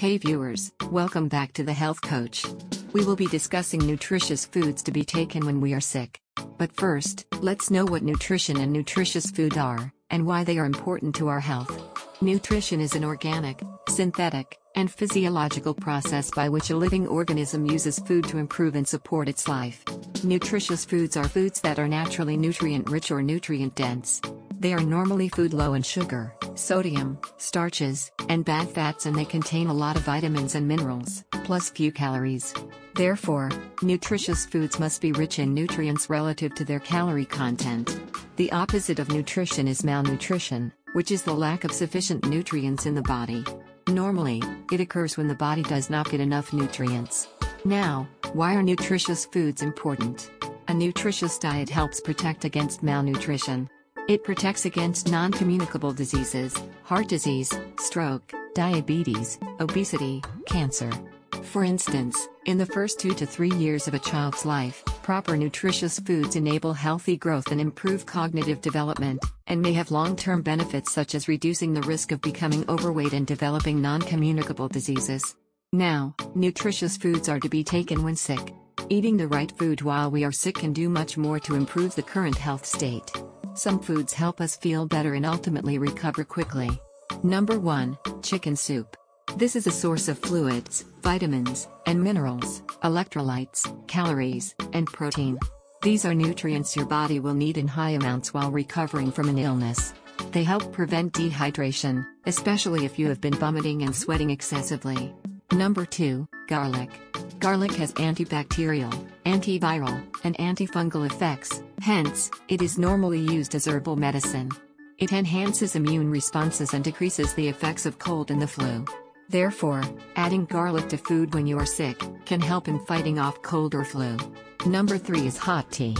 Hey viewers, welcome back to The Health Coach. We will be discussing nutritious foods to be taken when we are sick. But first, let's know what nutrition and nutritious food are, and why they are important to our health. Nutrition is an organic, synthetic, and physiological process by which a living organism uses food to improve and support its life. Nutritious foods are foods that are naturally nutrient-rich or nutrient-dense. They are normally food low in sugar, sodium, starches, and bad fats, and they contain a lot of vitamins and minerals, plus few calories. Therefore, nutritious foods must be rich in nutrients relative to their calorie content. The opposite of nutrition is malnutrition, which is the lack of sufficient nutrients in the body. Normally, it occurs when the body does not get enough nutrients. Now, why are nutritious foods important? A nutritious diet helps protect against malnutrition. It protects against non-communicable diseases, heart disease, stroke, diabetes, obesity, cancer. For instance, in the first 2 to 3 years of a child's life, proper nutritious foods enable healthy growth and improve cognitive development, and may have long-term benefits such as reducing the risk of becoming overweight and developing non-communicable diseases. Now, nutritious foods are to be taken when sick. Eating the right food while we are sick can do much more to improve the current health state. Some foods help us feel better and ultimately recover quickly. Number 1, chicken soup. This is a source of fluids, vitamins, and minerals, electrolytes, calories, and protein. These are nutrients your body will need in high amounts while recovering from an illness. They help prevent dehydration, especially if you have been vomiting and sweating excessively. Number 2, garlic. Garlic has antibacterial, antiviral, and antifungal effects, hence, it is normally used as herbal medicine. It enhances immune responses and decreases the effects of cold and the flu. Therefore, adding garlic to food when you are sick can help in fighting off cold or flu. Number 3 is hot tea.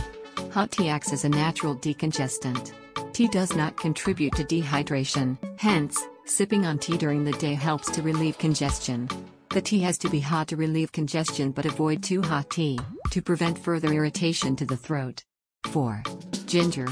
Hot tea acts as a natural decongestant. Tea does not contribute to dehydration, hence, sipping on tea during the day helps to relieve congestion. The tea has to be hot to relieve congestion, but avoid too hot tea to prevent further irritation to the throat. 4. Ginger.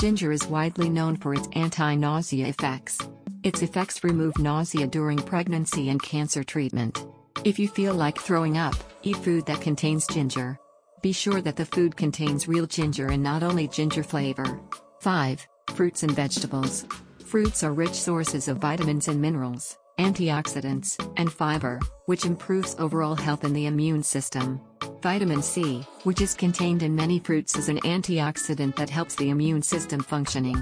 Ginger is widely known for its anti-nausea effects. Its effects remove nausea during pregnancy and cancer treatment. If you feel like throwing up, eat food that contains ginger. Be sure that the food contains real ginger and not only ginger flavor. 5. Fruits and vegetables. Fruits are rich sources of vitamins and minerals, antioxidants, and fiber, which improves overall health and the immune system. Vitamin C, which is contained in many fruits, is an antioxidant that helps the immune system functioning.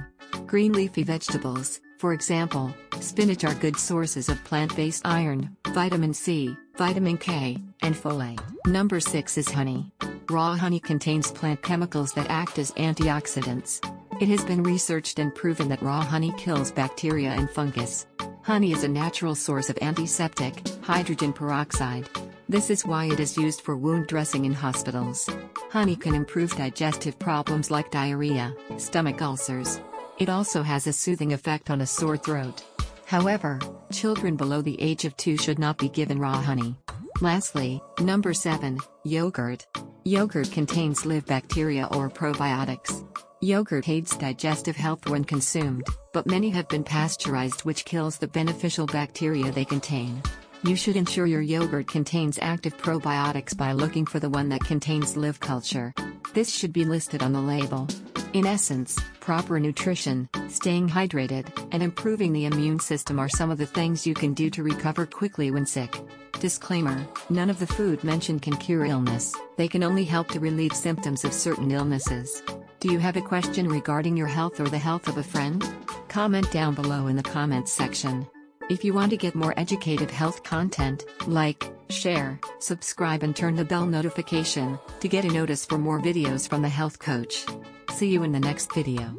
Green leafy vegetables, for example, spinach, are good sources of plant-based iron, vitamin C, vitamin K, and folate. Number 6 is honey. Raw honey contains plant chemicals that act as antioxidants. It has been researched and proven that raw honey kills bacteria and fungus. Honey is a natural source of antiseptic, hydrogen peroxide. This is why it is used for wound dressing in hospitals. Honey can improve digestive problems like diarrhea, stomach ulcers. It also has a soothing effect on a sore throat. However, children below the age of 2 should not be given raw honey. Lastly, number 7, yogurt. Yogurt contains live bacteria or probiotics. Yogurt aids digestive health when consumed, but many have been pasteurized, which kills the beneficial bacteria they contain. You should ensure your yogurt contains active probiotics by looking for the one that contains live culture. This should be listed on the label. In essence, proper nutrition, staying hydrated, and improving the immune system are some of the things you can do to recover quickly when sick. Disclaimer: none of the food mentioned can cure illness. They can only help to relieve symptoms of certain illnesses. Do you have a question regarding your health or the health of a friend? Comment down below in the comments section. If you want to get more educative health content, like, share, subscribe, and turn the bell notification to get a notice for more videos from The Health Coach. See you in the next video.